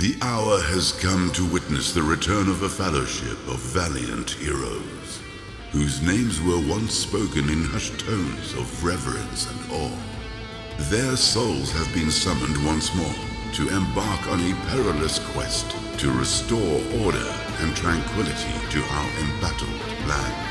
The hour has come to witness the return of a fellowship of valiant heroes, whose names were once spoken in hushed tones of reverence and awe. Their souls have been summoned once more to embark on a perilous quest to restore order and tranquility to our embattled land.